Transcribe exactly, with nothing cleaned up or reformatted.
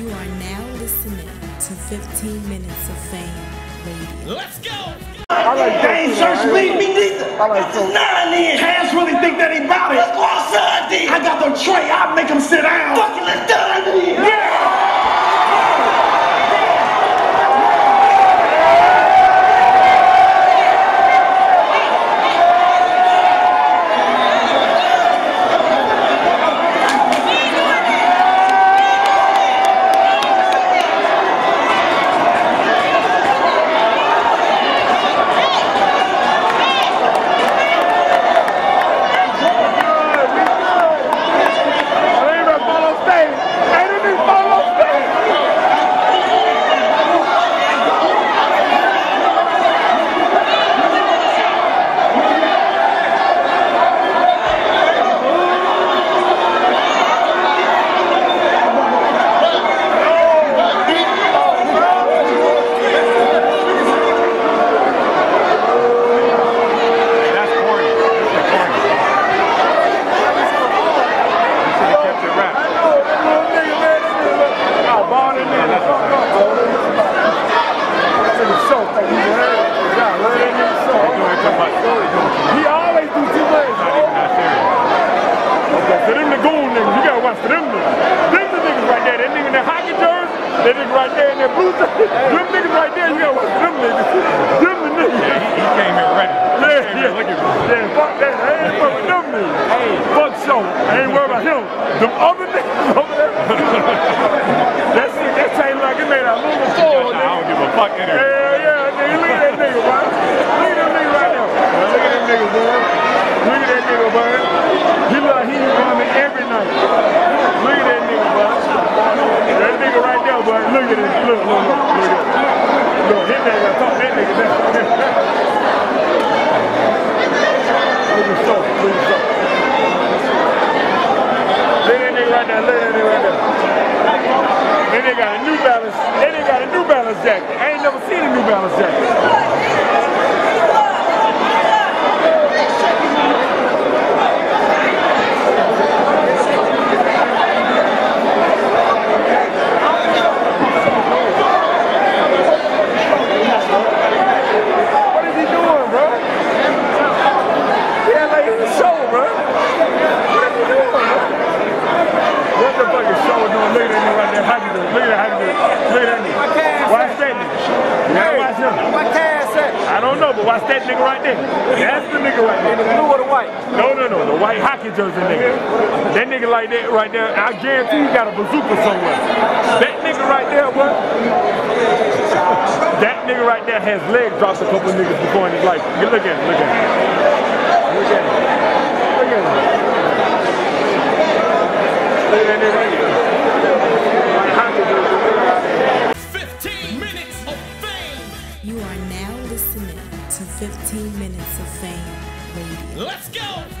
You are now listening to fifteen Minutes Of Fame. Let's go! I like Dane Church beat me neither. I like those nine in. Cash really think that he bought it. Look what son did. I got the tray. I make him sit down. Fucking let's do it. Yeah! That nigga right there in that blue thing. Hey. Them niggas right there, you gotta watch them niggas. Them the niggas. Yeah, he, he came in ready. He yeah, came yeah. In looking for yeah, fuck that. I ain't fuck with them niggas. Hey. Fuck so. I ain't worried about him. Them other niggas over there. That's it. That chain like it made out a little forward. I don't give a fuck in there. Hell yeah, nigga. Look at that nigga, bro. Look at them niggas right there. Look at that nigga, boy. Look at that nigga, boy. He look like he coming every night. Look at that nigga, boy. That nigga right Look at this, look, look, look, look at this. Look, hit that, I talk that nigga down. Look at so, look at so. Look at that nigga right there, look at that nigga right there. That nigga got a New Balance, that nigga got a New Balance jacket. I ain't never seen a New Balance jacket. Watch that nigga right there. That's the nigga right there. The blue or the white? No, no, no. The white hockey jersey nigga. That nigga like that right there, I guarantee you got a bazooka somewhere. That nigga right there, what? That nigga right there has leg dropped a couple of niggas before in his life. You look at him, look at him. Look at him. Look at him. Look at that nigga right there. White hockey jersey nigga right there. fifteen Minutes Of Fame. You are now listening to fifteen Minutes Of Fame, baby. Let's go!